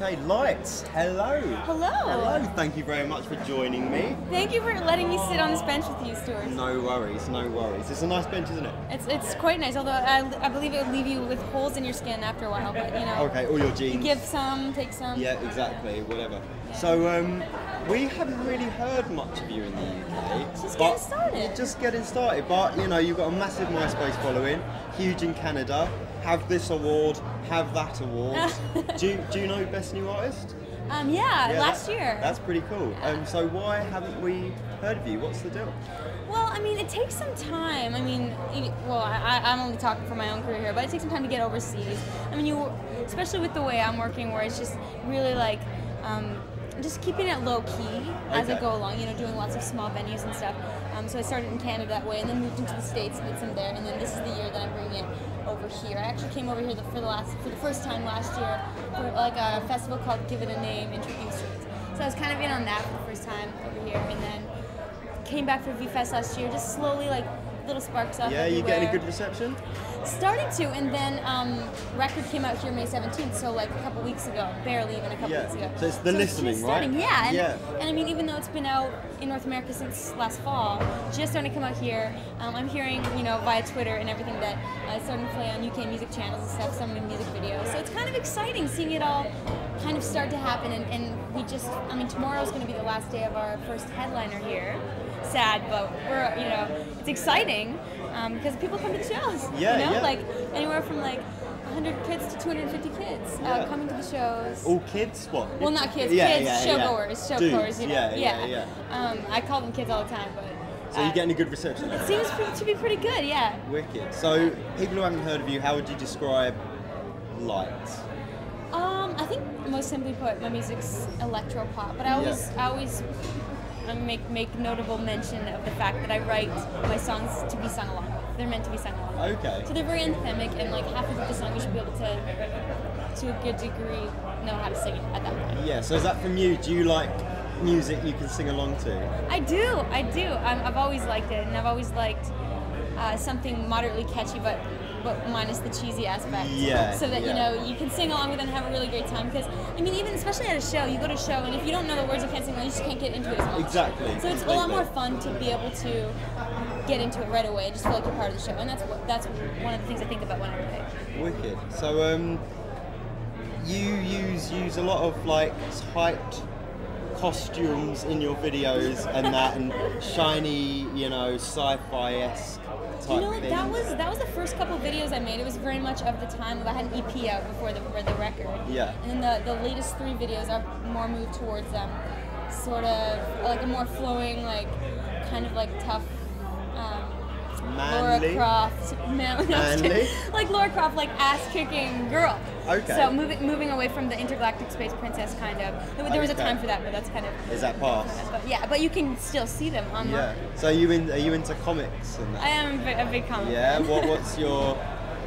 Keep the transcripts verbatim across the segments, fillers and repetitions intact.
Okay, Lights, hello. Hello. Hello, thank you very much for joining me. Thank you for letting me sit on this bench with you, Stuart. No worries, no worries. It's a nice bench, isn't it? It's it's quite nice, although I, I believe it would leave you with holes in your skin after a while, but you know. Okay, all your jeans. Give some, take some. Yeah, exactly, whatever. Yeah. So, um, we haven't really heard much of you in the U K. Just getting started. Just getting started, but you know, you've got a massive MySpace following, huge in Canada. Have this award, have that award. do, you, do you know Best New Artist? Um, yeah, yeah last that, year. That's pretty cool. Yeah. Um, so why haven't we heard of you? What's the deal? Well, I mean, it takes some time. I mean, well, I, I'm only talking for my own career here, but it takes some time to get overseas. I mean, you, especially with the way I'm working, where it's just really like, um, just keeping it low key as okay. I go along, you know, doing lots of small venues and stuff. Um, so I started in Canada that way, and then moved into the States, did some there, and then this is the year that I'm bringing it over here. I actually came over here the, for the last, for the first time last year, for like a festival called Give It A Name Introducing Streets. So I was kind of in on that for the first time over here, and then came back for V-Fest last year, just slowly like little sparks up. Yeah, everywhere. You getting a good reception? Started to, and then um, record came out here May seventeenth, so like a couple weeks ago, barely even a couple yeah. weeks ago. So it's the so listening, it's right? Yeah and, yeah, and I mean, even though it's been out in North America since last fall, just starting to come out here. Um, I'm hearing, you know, via Twitter and everything that uh, it's starting to play on U K music channels and stuff, some of the music videos. So it's kind of exciting seeing it all kind of start to happen, and, and we just, I mean, tomorrow's going to be the last day of our first headliner here. Sad, but we're, you know, it's exciting um, because people come to the shows, yeah, you know, yeah. like anywhere from like one hundred kids to two hundred fifty kids uh, yeah. coming to the shows. All kids? What? Well, not kids, yeah, kids, yeah, showgoers, yeah. showgoers, you know, yeah. yeah, yeah. yeah. Um, I call them kids all the time, but. So you're getting a good reception? It seems to be pretty good, yeah. Wicked. So, people who haven't heard of you, how would you describe Lights? Um, I think most simply put, my music's electro pop, but I always, yeah. I always make make notable mention of the fact that I write my songs to be sung along with. They're meant to be sung along with. Okay. So they're very anthemic, and like half of the song you should be able to, to a good degree, know how to sing it at that point. Yeah. So is that from you? Do you like music you can sing along to? I do. I do. I'm, I've always liked it, and I've always liked uh, something moderately catchy, but. But minus the cheesy aspect, yeah, so that yeah. you know you can sing along with them and have a really great time. Because I mean, even especially at a show, you go to a show and if you don't know the words, you can't sing along. You just can't get into it as much. Exactly. So it's exactly. a lot more fun to be able to get into it right away and just feel like you're part of the show. And that's what, that's one of the things I think about when I play. Wicked. So um, you use use a lot of like hyped costumes in your videos and that, and shiny, you know, sci-fi-esque. You know, things. that was that was the first couple of videos I made. It was very much of the time. I had an E P out before the, the record. Yeah. And then the, the latest three videos are more moved towards them, um, sort of like a more flowing, like kind of like tough. Um, Manly. Laura Croft, man, no, like Laura Croft, like ass-kicking girl. Okay. So moving moving away from the intergalactic space princess kind of. There, there was okay. a time for that, but that's kind of. Is that past? Kind of, but yeah, but you can still see them online. Yeah. So are you in? Are you into comics? And that? I am a, bit, a big comic. Yeah. What, what's your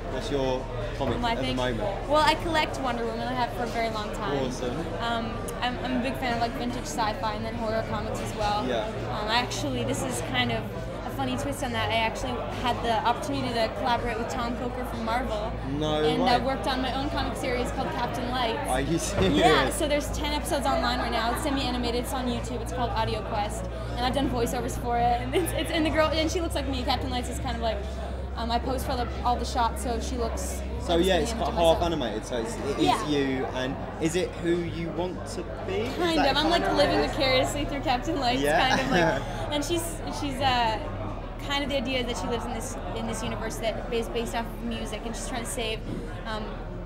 What's your comic My at thing? the moment? Well, I collect Wonder Woman. I have for a very long time. Awesome. Um, I'm, I'm a big fan of like vintage sci-fi and then horror comics as well. Yeah. Um, actually, this is kind of. Funny twist on that, I actually had the opportunity to collaborate with Tom Coker from Marvel, no and I uh, worked on my own comic series called Captain Lights. Are you serious? Yeah, so there's ten episodes online right now. It's semi-animated. It's on YouTube. It's called Audio Quest, and I've done voiceovers for it. And it's, it's and the girl, and she looks like me. Captain Lights is kind of like um, I pose for the, all the shots, so she looks. So yeah, it's half myself. animated, so it's, it is yeah. you, and is it who you want to be? Kind of. I'm like living vicariously through Captain Lights, yeah. kind of like, and she's she's uh. kind of the idea that she lives in this in this universe that is based off of music, and she's trying to save um,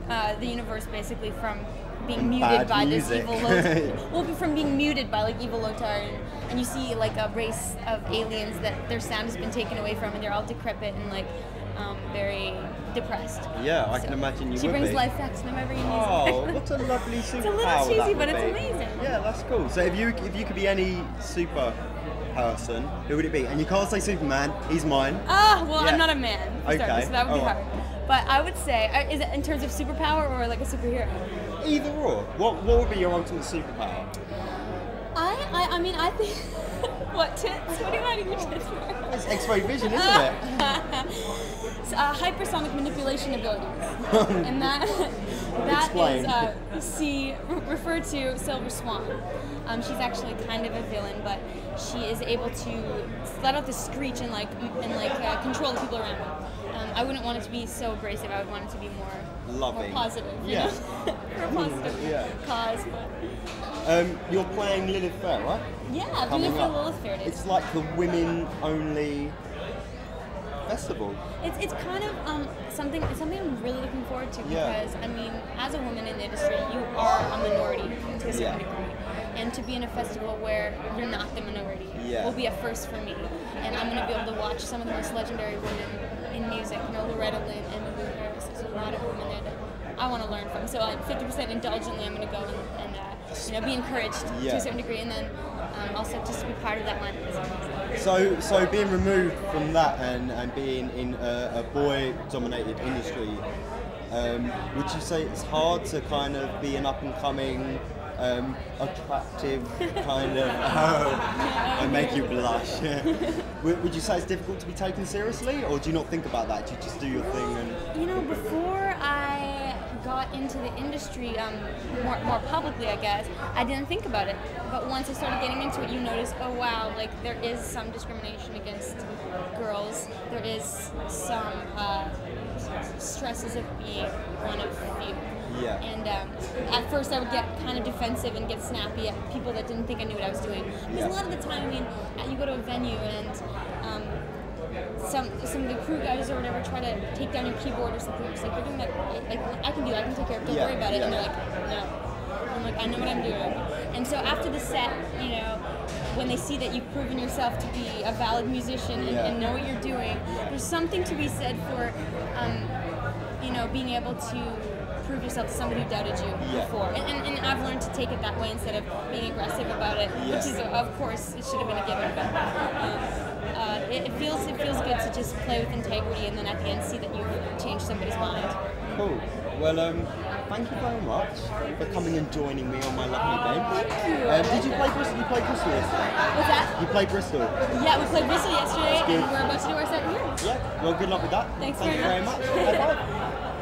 uh, the universe basically from being muted Bad by music. this evil Lothar. Well, from being muted by like evil Lothar, and, and you see like a race of aliens that their sound has been taken away from, and they're all decrepit and like um, very depressed. Yeah, so I can imagine you. She would brings be. life back to them every music. Oh, what a lovely superpower! It's a little cheesy, but it's be. amazing. Yeah, that's cool. So if you if you could be any super. person, who would it be? And you can't say Superman, he's mine. Ah, oh, well, yeah. I'm not a man, okay. started, so that would be oh. hard. But I would say, is it in terms of superpower or like a superhero? Either or. What What would be your ultimate superpower? I I, I mean, I think... what, tits? What are you hiding your tits for? That's X-ray vision, isn't it? Uh, hypersonic manipulation abilities. And that... That Explain. is, uh, she re referred to Silver Swan. Um, she's actually kind of a villain, but she is able to let out the screech and like and like uh, control the people around her. Um, I wouldn't want it to be so abrasive. I would want it to be more loving, more positive. You yeah, know? For a positive yeah. cause. But. Um, you're playing Lilith Fair, right? Yeah, Coming beautiful up. Lilith Fair. It is. It's like the women-only festival. It's it's kind of um something it's something I'm really looking forward to because yeah. I mean, as a woman in the industry, you are a minority to a certain degree. And to be in a festival where you're not the minority yeah. will be a first for me. And I'm gonna be able to watch some of the most legendary women in music, you know, Loretta Lynn and Lou Harris. There's a lot of women there that I wanna learn from. So I'm fifty percent indulgently I'm gonna go and, and uh, you know, be encouraged yeah. to a certain degree, and then um, also just to be part of that line. So, so being removed from that and, and being in a, a boy-dominated industry, um, would you say it's hard to kind of be an up-and-coming, um, attractive kind of, oh, I make you blush. would, would you say it's difficult to be taken seriously, or do you not think about that? Do you just do your thing? And you know, before I got into the industry um, more, more publicly, I guess, I didn't think about it. But once I started getting into it, you notice, oh wow, like there is some discrimination against girls. There is some uh, stresses of being one of few. Yeah. And um, at first I would get kind of defensive and get snappy at people that didn't think I knew what I was doing. Because yeah. a lot of the time, I mean, you go to a venue and um, some some of the crew guys or whatever try to take down your keyboard or something. It's like, you're doing that, like, I can do that, I can take care of it, don't yeah. worry about it. Yeah. And they're like, no. I'm like, I know what I'm doing. And so after the set, you know, when they see that you've proven yourself to be a valid musician and, yeah. and know what you're doing, yeah. there's something to be said for, um, you know, being able to prove yourself to somebody who doubted you yeah. before. And, and, and I've learned to take it that way instead of being aggressive about it, yeah. which is, of course, it should have been a given. But um, uh, it, it, feels, it feels good to just play with integrity and then at the end see that you've changed somebody's mind. Cool. Well, um, thank you very much for coming and joining me on my lovely day. Thank you. Um, did you play Bristol? You played Bristol yesterday. What's that? You played Bristol. Yeah, we played Bristol yesterday and we're about to do our set here. Yeah. Well, good luck with that. Thanks thank very you much. very much. Bye-bye.